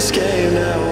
escape now.